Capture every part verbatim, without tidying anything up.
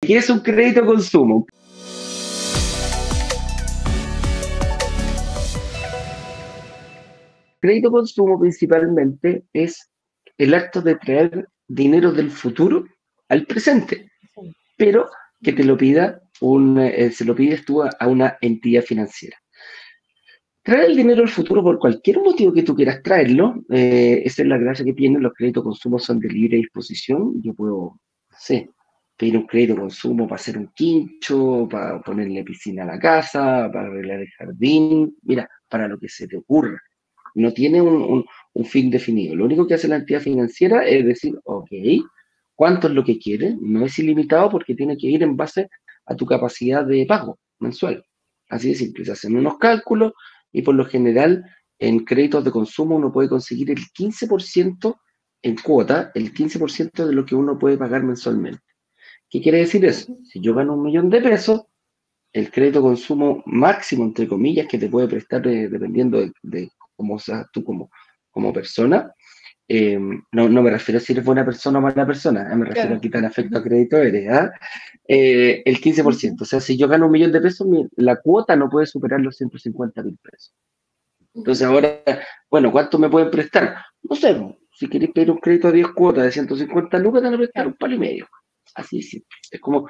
¿Quieres un crédito consumo? Crédito consumo principalmente es el acto de traer dinero del futuro al presente, pero que te lo pida un, eh, se lo pides tú a, a una entidad financiera. Traer el dinero al futuro por cualquier motivo que tú quieras traerlo, eh, esa es la gracia que tienen los créditos consumo, son de libre disposición. Yo puedo, no sé, pedir un crédito consumo para hacer un quincho, para ponerle piscina a la casa, para arreglar el jardín, mira, para lo que se te ocurra. No tiene un, un, un fin definido. Lo único que hace la entidad financiera es decir, ok, ¿cuánto es lo que quieres? No es ilimitado porque tiene que ir en base a tu capacidad de pago mensual. Así de simple. Se hacen unos cálculos y por lo general en créditos de consumo uno puede conseguir el quince por ciento en cuota, el quince por ciento de lo que uno puede pagar mensualmente. ¿Qué quiere decir eso? Si yo gano un millón de pesos, el crédito consumo máximo, entre comillas, que te puede prestar eh, dependiendo de, de cómo seas tú como, como persona, eh, no, no me refiero a si eres buena persona o mala persona, eh, me refiero a qué tan afecto a crédito eres, ¿eh? Eh, el quince por ciento. O sea, si yo gano un millón de pesos, mi, la cuota no puede superar los ciento cincuenta mil pesos. Entonces ahora, bueno, ¿cuánto me pueden prestar? No sé, si queréis pedir un crédito a diez cuotas de ciento cincuenta lucas, te van a prestar un palo y medio. Así es, es como,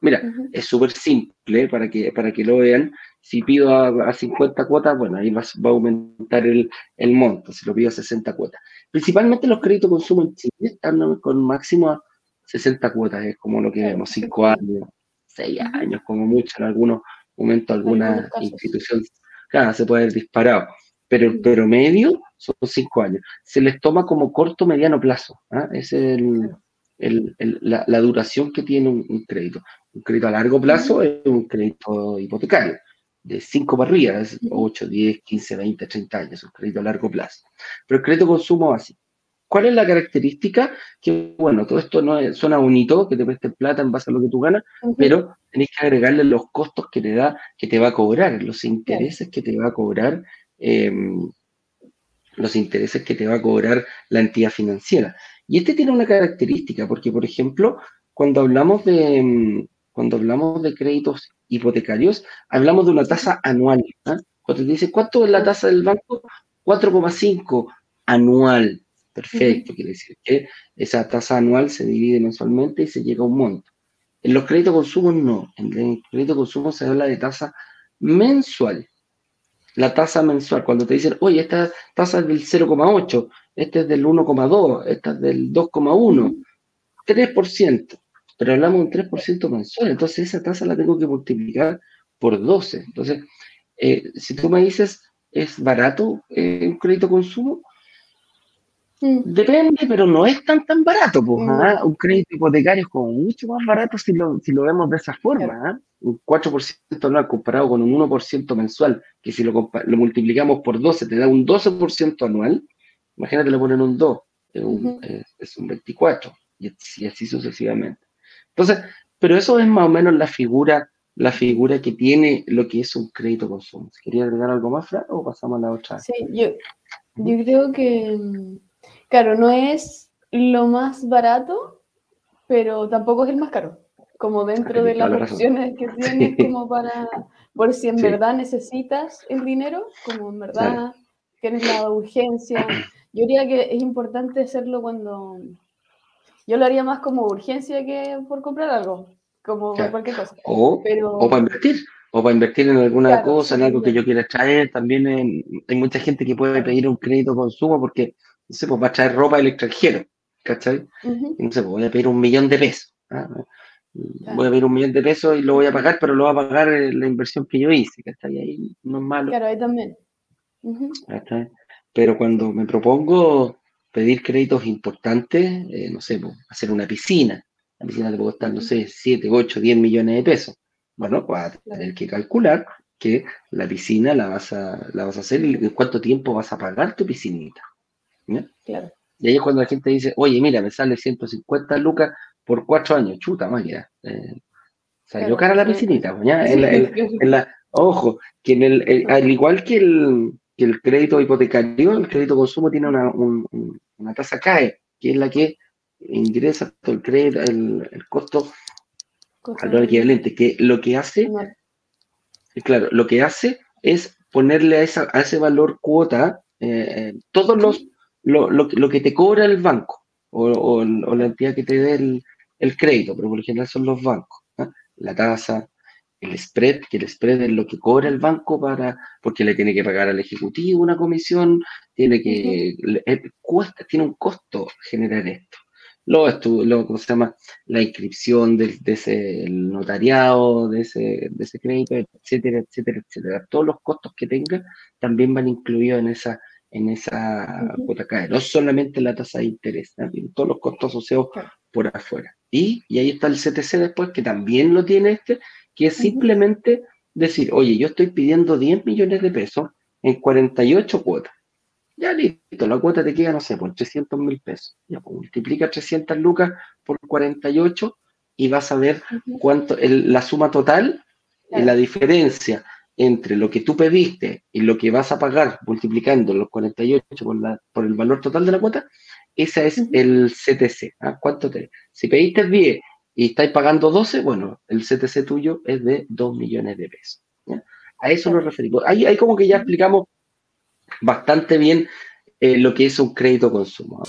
mira, uh-huh. Es súper simple, ¿eh? para, que, para que lo vean. Si pido a, a cincuenta cuotas, bueno, ahí va, va a aumentar el, el monto, si lo pido a sesenta cuotas. Principalmente los créditos de consumo en Chile están con máximo a sesenta cuotas, es ¿eh? como lo que vemos, cinco años, seis años, como mucho, en algunos momentos alguna institución, claro, se puede haber disparado, pero el promedio son cinco años. Se les toma como corto mediano plazo, ¿eh? es el... El, el, la, la duración que tiene un, un crédito. Un crédito a largo plazo es un crédito hipotecario, de cinco para arriba, es ocho, diez, quince, veinte, treinta años, un crédito a largo plazo. Pero el crédito consumo así. ¿Cuál es la característica? Que, bueno, todo esto no es, suena bonito, que te presten plata en base a lo que tú ganas, uh-huh. pero tenés que agregarle los costos que te da, que te va a cobrar, los intereses que te va a cobrar, eh, los intereses que te va a cobrar la entidad financiera. Y este tiene una característica, porque, por ejemplo, cuando hablamos de, cuando hablamos de créditos hipotecarios, hablamos de una tasa anual, ¿eh? Cuando te dicen, ¿cuánto es la tasa del banco? cuatro coma cinco anual. Perfecto, uh-huh. Quiere decir que esa tasa anual se divide mensualmente y se llega a un monto. En los créditos consumo no, en el crédito consumo se habla de tasa mensual. La tasa mensual, cuando te dicen, oye, esta tasa es del cero coma ocho, esta es del uno coma dos, esta es del dos coma uno, tres por ciento, pero hablamos de un tres por ciento mensual, entonces esa tasa la tengo que multiplicar por doce. Entonces, eh, si tú me dices, ¿es barato eh, un crédito consumo? Sí. Depende, pero no es tan tan barato, pues, ¿ah? Un crédito hipotecario es como mucho más barato si lo, si lo vemos de esa forma, ¿ah? Un cuatro por ciento anual comparado con un uno por ciento mensual, que si lo, lo multiplicamos por doce te da un doce por ciento anual. Imagínate, le ponen un dos, es un, uh-huh. es, es un veinticuatro, y, y así sucesivamente. Entonces, pero eso es más o menos la figura la figura que tiene lo que es un crédito consumo. ¿Quería agregar algo más, Fran, o pasamos a la otra? Sí, yo, yo creo que... Claro, no es lo más barato, pero tampoco es el más caro, como dentro de las opciones que tienes, como para, por si en verdad necesitas el dinero, como en verdad tienes la urgencia. Yo diría que es importante hacerlo cuando, yo lo haría más como urgencia que por comprar algo, como por cualquier cosa. O, pero, o para invertir. O para invertir en alguna claro, cosa, en algo que yo quiera traer. También en, hay mucha gente que puede pedir un crédito consumo porque, no sé, pues va a traer ropa del extranjero, ¿cachai? Uh-huh. No sé, pues voy a pedir un millón de pesos. ¿Ah? Claro. Voy a pedir un millón de pesos y lo voy a pagar, pero lo va a pagar la inversión que yo hice, ¿cachai? Ahí no es malo. Claro, ahí también. Uh-huh. ¿Cachai? Pero cuando me propongo pedir créditos importantes, eh, no sé, pues hacer una piscina. La piscina te puede costar, no sé, siete, ocho, diez millones de pesos. Bueno, vas a tener que calcular que la piscina la vas a, la vas a hacer y en cuánto tiempo vas a pagar tu piscinita. ¿Sí? Claro. Y ahí es cuando la gente dice, oye, mira, me sale ciento cincuenta lucas por cuatro años. Chuta, magia. Eh, salió claro, cara la piscinita. Sí. ¿Sí? En la, en, en la, ojo, que en el, el, al igual que el, que el crédito hipotecario, el crédito consumo tiene una, un, una tasa C A E, que es la que ingresa el, crédito, el, el costo Valor equivalente, que lo que hace, no. claro, lo que hace es ponerle a, esa, a ese valor cuota eh, todos los, lo, lo, lo que te cobra el banco o, o, o la entidad que te dé el, el crédito, pero por lo general son los bancos, ¿eh? La tasa, el spread, que el spread es lo que cobra el banco para, porque le tiene que pagar al ejecutivo una comisión, tiene que, le, cuesta, tiene un costo generar esto. Luego, luego ¿cómo se llama? La inscripción de, de ese el notariado, de ese, de ese crédito, etcétera, etcétera, etcétera. Todos los costos que tenga también van incluidos en esa, en esa cuota K. No solamente la tasa de interés, también todos los costos asociados por afuera. Y, y ahí está el C T C después, que también lo tiene este, que es simplemente decir, oye, yo estoy pidiendo diez millones de pesos en cuarenta y ocho cuotas. Ya listo, la cuota te queda, no sé, por trescientos mil pesos. Ya pues, multiplica trescientas lucas por cuarenta y ocho y vas a ver cuánto, el, la suma total, claro. La diferencia entre lo que tú pediste y lo que vas a pagar multiplicando los cuarenta y ocho por, la, por el valor total de la cuota, ese es uh-huh. el C T C. ¿Ah? ¿Cuánto te? Si pediste diez y estáis pagando doce, bueno, el C T C tuyo es de dos millones de pesos. ¿Ya? A eso nos referimos. Ahí, ahí como que ya explicamos bastante bien eh, lo que es un crédito consumo.